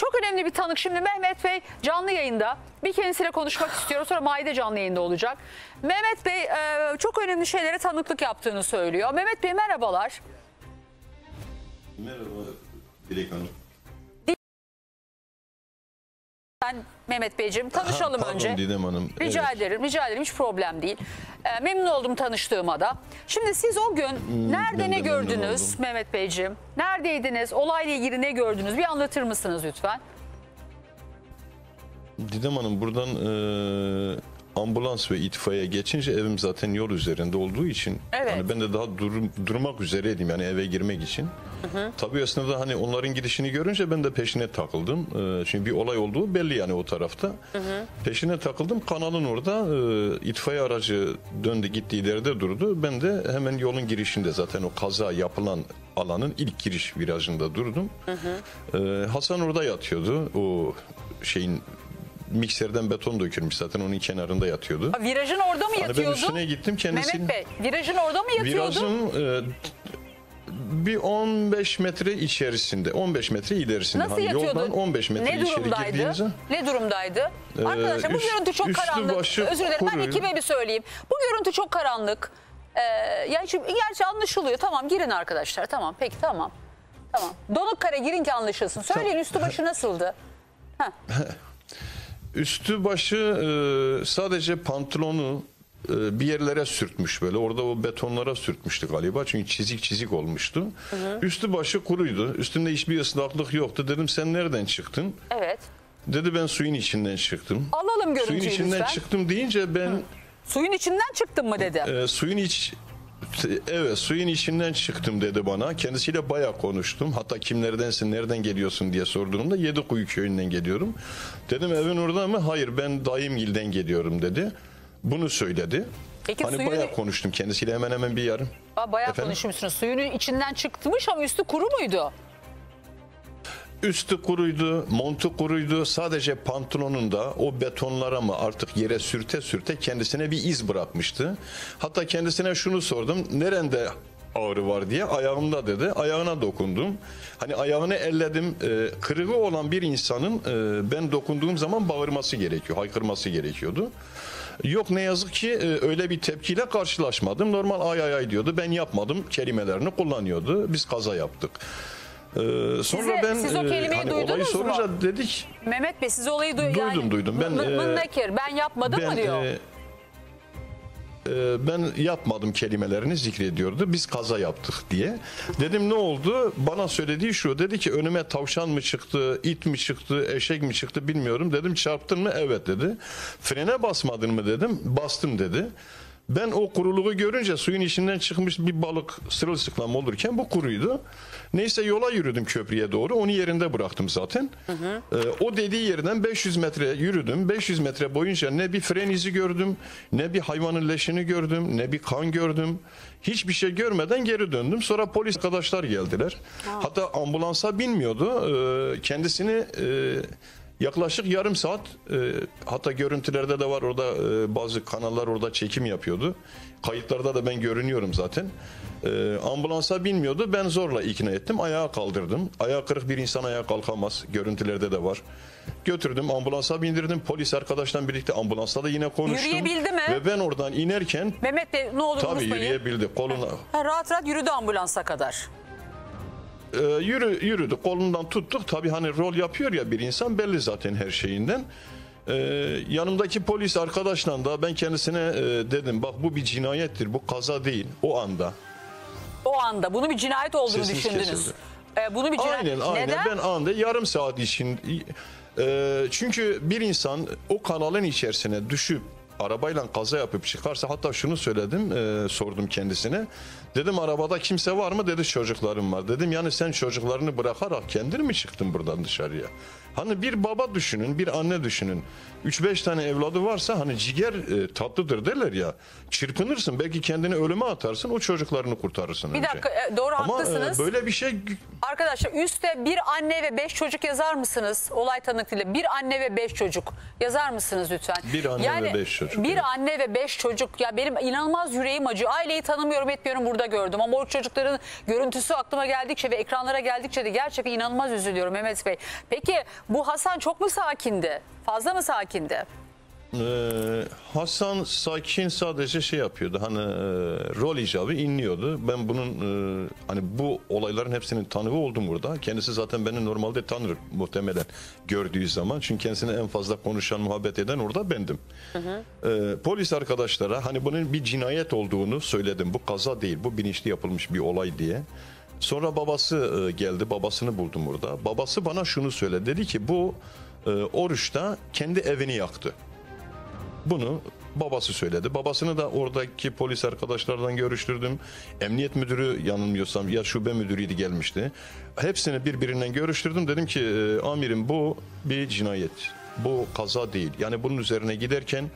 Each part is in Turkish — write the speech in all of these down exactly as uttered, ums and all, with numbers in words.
Çok önemli bir tanık. Şimdi Mehmet Bey canlı yayında. Bir kendisiyle konuşmak istiyoruz. Sonra Maide canlı yayında olacak. Mehmet Bey çok önemli şeylere tanıklık yaptığını söylüyor. Mehmet Bey merhabalar. Merhaba Dilek Hanım. Ben Mehmet Beyciğim tanışalım ha, pardon, önce. Didem Hanım. Rica evet. ederim, rica ederim hiç problem değil. Ee, memnun oldum tanıştığıma da. Şimdi siz o gün hmm, nerede ne gördünüz Mehmet Beyciğim? Neredeydiniz? Olayla ilgili ne gördünüz? Bir anlatır mısınız lütfen? Didem Hanım buradan e, ambulans ve itfaiye geçince evim zaten yol üzerinde olduğu için. Evet. Hani ben de daha dur, durmak üzereydim yani eve girmek için. Hı hı. Tabii aslında hani onların gidişini görünce ben de peşine takıldım. Ee, şimdi bir olay olduğu belli yani o tarafta. Hı hı. Peşine takıldım. Kanalın orada e, itfaiye aracı döndü gitti ileride durdu. Ben de hemen yolun girişinde zaten o kaza yapılan alanın ilk giriş virajında durdum. Hı hı. Ee, Hasan orada yatıyordu. O şeyin mikserden beton dökülmüş zaten onun kenarında yatıyordu. Ha, virajın orada mı yatıyordu? Hani ben üstüne gittim kendisi. Mehmet Bey virajın orada mı yatıyordu? Virajın... E, bir on beş metre içerisinde, on beş metre ilerisinde. Nasıl hani yoldan on beş metre ne içeri girdiğinizde. Ne durumdaydı? E, Arkadaşlar üst, bu görüntü çok karanlık. Özür dilerim ben ekibe bir söyleyeyim. Bu görüntü çok karanlık. Ee, yani şimdi, gerçi anlaşılıyor. Tamam girin arkadaşlar. Tamam peki tamam. Tamam. Donukkara girin ki anlaşılsın. Söyleyin tamam. Üstü başı nasıldı? Ha. Üstü başı e, sadece pantolonu bir yerlere sürtmüş böyle orada o betonlara sürtmüştü galiba çünkü çizik çizik olmuştu. Hı hı. Üstü başı kuruydu üstünde hiçbir ıslaklık yoktu dedim sen nereden çıktın? Evet. Dedi ben suyun içinden çıktım. Alalım görüntüyü suyun içinden lütfen. Çıktım deyince ben. Hı. Suyun içinden çıktın mı dedi? E, suyun iç. Evet suyun içinden çıktım dedi bana. Kendisiyle bayağı konuştum. Hatta kimlerdensin, nereden geliyorsun diye sorduğumda Yedikuyu köyünden geliyorum. Dedim evin orada mı? Hayır ben dayımgilden geliyorum dedi. Bunu söyledi. Peki, hani suyun... bayağı konuştum kendisiyle hemen hemen bir yarım. Aa, bayağı Efendim? konuşmuşsunuz. Suyunun içinden çıkmış ama üstü kuru muydu? Üstü kuruydu, montu kuruydu. Sadece pantolonunda o betonlara mı artık yere sürte sürte kendisine bir iz bırakmıştı. Hatta kendisine şunu sordum. Nerede ağrı var diye ayağımda dedi. Ayağına dokundum. Hani ayağını elledim. E, kırığı olan bir insanın e, ben dokunduğum zaman bağırması gerekiyor, haykırması gerekiyordu. Yok ne yazık ki öyle bir tepkiyle karşılaşmadım. Normal ay ay ay diyordu. Ben yapmadım kelimelerini kullanıyordu. Biz kaza yaptık. Ee, sonra size, ben siz o kelimeyi hani olayı sorunca mu? Dedik. Mehmet Bey siz olayı duydum. Duydum yani, duydum. Ben, e, ben yapmadım ben, mı diyor. E, ben yapmadım kelimelerini zikrediyordu. Biz kaza yaptık diye. Dedim ne oldu? Bana söylediği şu. Dedi ki önüme tavşan mı çıktı, it mi çıktı, eşek mi çıktı bilmiyorum. Dedim çarptın mı? Evet dedi. Frene basmadın mı dedim. Bastım dedi. Ben o kuruluğu görünce suyun içinden çıkmış bir balık sırılsıklam olurken bu kuruydu. Neyse yola yürüdüm köprüye doğru. Onu yerinde bıraktım zaten. Hı hı. Ee, o dediği yerden beş yüz metre yürüdüm. beş yüz metre boyunca ne bir fren izi gördüm, ne bir hayvanın leşini gördüm, ne bir kan gördüm. Hiçbir şey görmeden geri döndüm. Sonra polis arkadaşlar geldiler. Ha. Hatta ambulansa binmiyordu. Ee, kendisini... E, yaklaşık yarım saat e, hatta görüntülerde de var orada e, bazı kanallar orada çekim yapıyordu. Kayıtlarda da ben görünüyorum zaten. E, ambulansa binmiyordu. Ben zorla ikna ettim. Ayağa kaldırdım. Ayağı kırık bir insan ayağa kalkamaz. Görüntülerde de var. Götürdüm ambulansa bindirdim. Polis arkadaşla birlikte ambulansa da yine konuştum. Yürüyebildi mi? Ve ben oradan inerken Mehmet Bey ne olur unutmayın. Tabii yürüyebildi. Koluna... Ha, rahat rahat yürüdü ambulansa kadar. Ee, yürü, yürüdü kolundan tuttuk tabi hani rol yapıyor ya bir insan belli zaten her şeyinden ee, yanımdaki polis arkadaşla da ben kendisine e, dedim bak bu bir cinayettir bu kaza değil o anda o anda bunu bir cinayet olduğunu Sesiniz düşündünüz ee, bunu bir cinayet aynen, aynen. Neden? Ben anda yarım saat için e, çünkü bir insan o kanalın içerisine düşüp arabayla kaza yapıp çıkarsa hatta şunu söyledim e, sordum kendisine dedim arabada kimse var mı dedi çocuklarım var dedim yani sen çocuklarını bırakarak kendin mi çıktın buradan dışarıya hani bir baba düşünün bir anne düşünün üç beş tane evladı varsa hani ciğer e, tatlıdır derler ya çırpınırsın belki kendini ölüme atarsın o çocuklarını kurtarırsın bir önce. Dakika e, doğru ama, haklısınız e, böyle bir şey arkadaşlar üstte bir anne ve beş çocuk yazar mısınız olay tanıklığıyla bir anne ve beş çocuk yazar mısınız lütfen bir anne yani, ve beş çocuk bir anne ve beş çocuk ya benim inanılmaz yüreğim acıyor. Aileyi tanımıyorum etmiyorum burada gördüm ama o çocukların görüntüsü aklıma geldikçe ve ekranlara geldikçe de gerçekten inanılmaz üzülüyorum Mehmet Bey. Peki Bu Hasan çok mu sakindi? Fazla mı sakindi? Ee, Hasan sakin, sadece şey yapıyordu, hani e, rol icabı inliyordu. Ben bunun e, hani bu olayların hepsinin tanığı oldum burada. Kendisi zaten beni normalde tanır muhtemelen gördüğü zaman. Çünkü kendisine en fazla konuşan, muhabbet eden orada bendim. Hı hı. E, polis arkadaşlara hani bunun bir cinayet olduğunu söyledim. Bu kaza değil, bu bilinçli yapılmış bir olay diye. Sonra babası e, geldi, babasını buldum burada. Babası bana şunu söyledi, dedi ki bu e, oruçta kendi evini yaktı. Bunu babası söyledi. Babasını da oradaki polis arkadaşlardan görüştürdüm. Emniyet müdürü, yanılmıyorsam ya şube müdürüydü, gelmişti. Hepsini birbirinden görüştürdüm. Dedim ki amirim bu bir cinayet. Bu kaza değil. Yani bunun üzerine giderken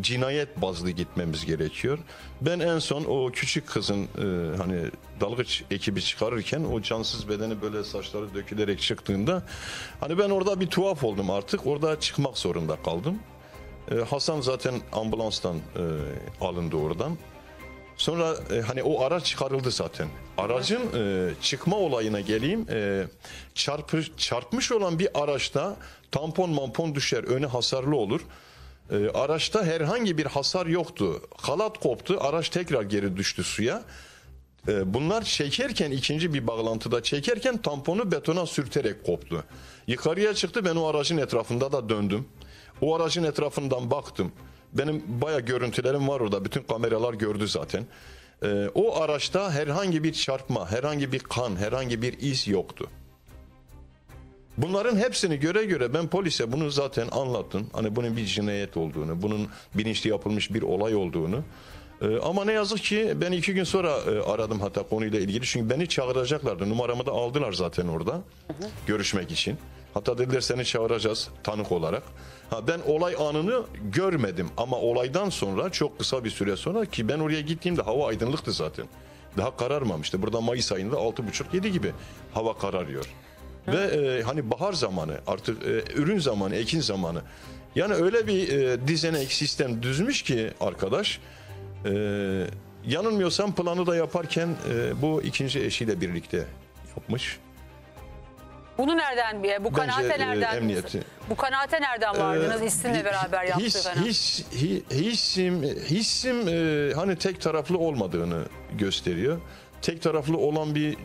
cinayet bazlı gitmemiz gerekiyor. Ben en son o küçük kızın e, hani dalgıç ekibi çıkarırken o cansız bedeni böyle saçları dökülerek çıktığında hani ben orada bir tuhaf oldum artık. Orada çıkmak zorunda kaldım. Hasan zaten ambulanstan e, alındı oradan. Sonra e, hani o araç çıkarıldı zaten. Aracın e, çıkma olayına geleyim. E, çarpı, çarpmış olan bir araçta tampon mampon düşer, önü hasarlı olur. E, araçta herhangi bir hasar yoktu. Halat koptu, araç tekrar geri düştü suya. E, bunlar çekerken, ikinci bir bağlantıda çekerken tamponu betona sürterek koptu. Yukarıya çıktı, ben o aracın etrafında da döndüm. O aracın etrafından baktım. Benim bayağı görüntülerim var orada. Bütün kameralar gördü zaten. Ee, o araçta herhangi bir çarpma, herhangi bir kan, herhangi bir iz yoktu. Bunların hepsini göre göre ben polise bunu zaten anlattım. Hani bunun bir cinayet olduğunu, bunun bilinçli yapılmış bir olay olduğunu. Ee, ama ne yazık ki ben iki gün sonra e, aradım hatta konuyla ilgili. Çünkü beni çağıracaklardı. Numaramı da aldılar zaten orada. Hı hı. Görüşmek için. Hatta dediler seni çağıracağız tanık olarak. Ha, ben olay anını görmedim ama olaydan sonra çok kısa bir süre sonra, ki ben oraya gittiğimde hava aydınlıktı zaten. Daha kararmamıştı. Burada Mayıs ayında altı buçuk yedi gibi hava kararıyor. Hı. Ve e, hani bahar zamanı artık, e, ürün zamanı, ekin zamanı. Yani öyle bir e, dizenek sistem düzmüş ki arkadaş. E, yanılmıyorsam planı da yaparken e, bu ikinci eşiyle birlikte yapmış. Bunu nereden, bu kanaate Bence, nereden, emniyeti. bu kanaate nereden vardınız? Hissinle beraber yaptığı his, hani. His, his, hissim, hissim e, hani tek taraflı olmadığını gösteriyor. Tek taraflı olan bir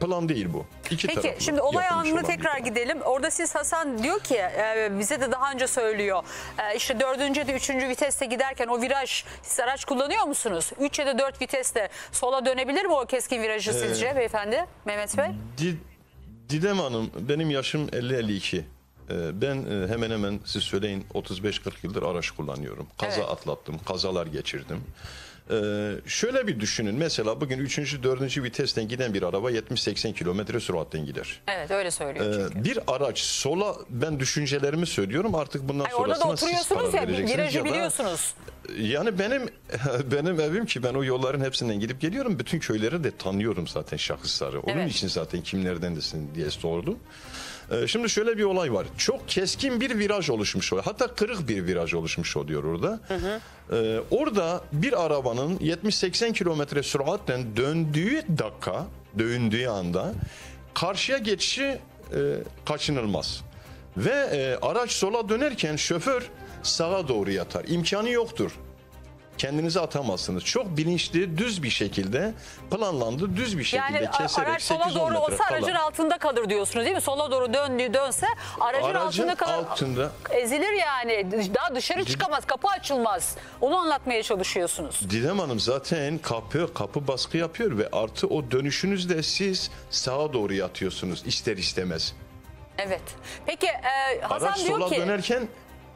plan değil bu. İki Peki taraflı, şimdi olay anına tekrar gidelim. Orada siz, Hasan diyor ki e, bize de daha önce söylüyor. E, işte dördüncü ya da üçüncü viteste giderken o viraj, siz araç kullanıyor musunuz? Üç ya da dört viteste sola dönebilir mi o keskin virajı ee, sizce beyefendi Mehmet Bey? Didem Hanım, benim yaşım elli elli iki. Ben hemen hemen siz söyleyin otuz beş kırk yıldır araç kullanıyorum. Kaza evet. atlattım, kazalar geçirdim. Şöyle bir düşünün, mesela bugün üçüncü dördüncü vitesten giden bir araba yetmiş seksen kilometre süratten gider. Evet, öyle söylüyor çünkü. Bir araç sola, ben düşüncelerimi söylüyorum artık, bundan yani sonrasına siz karar ya, vereceksiniz. Virajı ya da, biliyorsunuz. Yani benim benim evim ki ben o yolların hepsinden gidip geliyorum. Bütün köyleri de tanıyorum zaten, şahısları. Onun evet. için zaten kimlerdendesin diye sordum. Şimdi şöyle bir olay var. Çok keskin bir viraj oluşmuş oluyor. Hatta kırık bir viraj oluşmuş oluyor orada. Hı hı. Ee, orada bir arabanın yetmiş seksen kilometre süratle döndüğü dakika, döndüğü anda karşıya geçişi e, kaçınılmaz. Ve e, araç sola dönerken şoför sağa doğru yatar. İmkanı yoktur. Kendinizi atamazsınız. Çok bilinçli, düz bir şekilde planlandı, düz bir şekilde yani keserek. Yani araç sola doğru olsa aracın falan. altında kalır diyorsunuz değil mi? Sola doğru döndüğü dönse aracın, aracın altında kalır. Altında. Ezilir yani. Daha dışarı çıkamaz, kapı açılmaz. Onu anlatmaya çalışıyorsunuz. Didem Hanım zaten kapı, kapı baskı yapıyor ve artı o dönüşünüzde siz sağa doğru yatıyorsunuz ister istemez. Evet. Peki e, Hasan araç diyor sola ki... dönerken...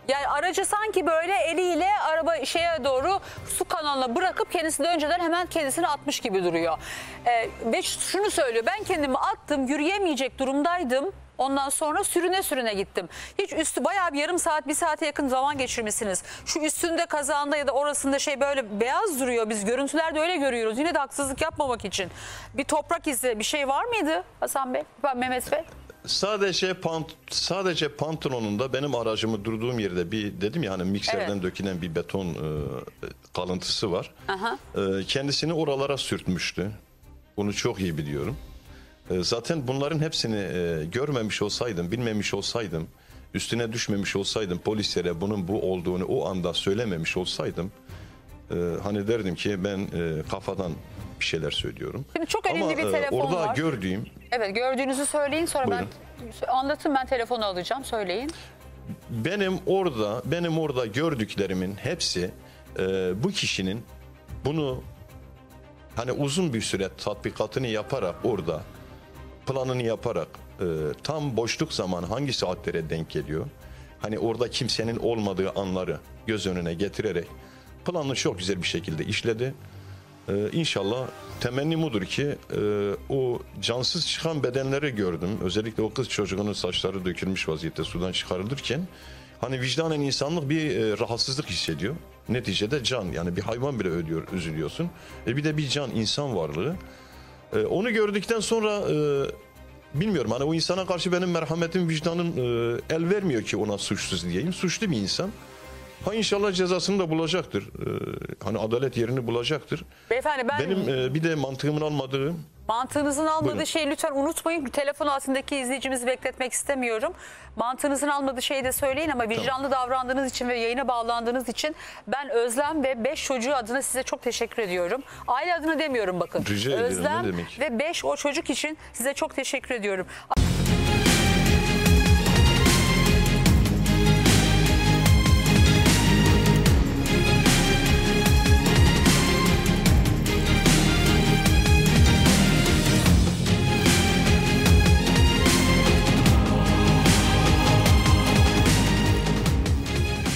Yani aracı sanki böyle eliyle araba şeye doğru su kanalına bırakıp kendisi de önceden hemen kendisini atmış gibi duruyor. Ee, ve şunu söylüyor, ben kendimi attım, yürüyemeyecek durumdaydım. Ondan sonra sürüne sürüne gittim. Hiç üstü bayağı bir yarım saat, bir saate yakın zaman geçirmişsiniz. Şu üstünde, kazağında ya da orasında şey böyle beyaz duruyor. Biz görüntülerde öyle görüyoruz. Yine de haksızlık yapmamak için. Bir toprak izi, bir şey var mıydı Hasan Bey, ben Mehmet Bey? Sadece pant sadece pantolonunda benim aracımı durduğum yerde bir dedim ya hani mikserden evet. dökülen bir beton e, kalıntısı var. Aha. E, kendisini oralara sürtmüştü. Bunu çok iyi biliyorum. Zaten bunların hepsini görmemiş olsaydım, bilmemiş olsaydım, üstüne düşmemiş olsaydım, polislere bunun bu olduğunu o anda söylememiş olsaydım, hani derdim ki ben kafadan bir şeyler söylüyorum. Şimdi çok önemli ama bir telefon orada var. Orada gördüğüm... Evet, gördüğünüzü söyleyin sonra. Buyurun. Ben anlatın, ben telefonu alacağım, söyleyin. Benim orada, benim orada gördüklerimin hepsi bu kişinin bunu hani uzun bir süre tatbikatını yaparak orada planını yaparak e, tam boşluk zaman hangi saatlere denk geliyor? Hani orada kimsenin olmadığı anları göz önüne getirerek planını çok güzel bir şekilde işledi. E, İnşallah temennim odur ki e, o cansız çıkan bedenleri gördüm. Özellikle o kız çocuğunun saçları dökülmüş vaziyette sudan çıkarılırken hani vicdanen insanlık bir e, rahatsızlık hissediyor. Neticede can, yani bir hayvan bile ölüyor, üzülüyorsun. E bir de bir can, insan varlığı. Onu gördükten sonra e, bilmiyorum hani o insana karşı benim merhametim, vicdanım e, el vermiyor ki ona suçsuz diyeyim. Suçlu bir insan. Ha inşallah cezasını da bulacaktır. E, hani adalet yerini bulacaktır. Beyefendi ben... Benim e, bir de mantığımın almadığı... Mantığınızın almadığı Buyurun. Şeyi lütfen unutmayın. Telefon altındaki izleyicimizi bekletmek istemiyorum. Mantığınızın almadığı şeyi de söyleyin ama vicdanlı tamam. davrandığınız için ve yayına bağlandığınız için ben Özlem ve beş çocuğu adına size çok teşekkür ediyorum. Aile adına demiyorum bakın. Rica Özlem ederim, ne demek? Ve beş o çocuk için size çok teşekkür ediyorum.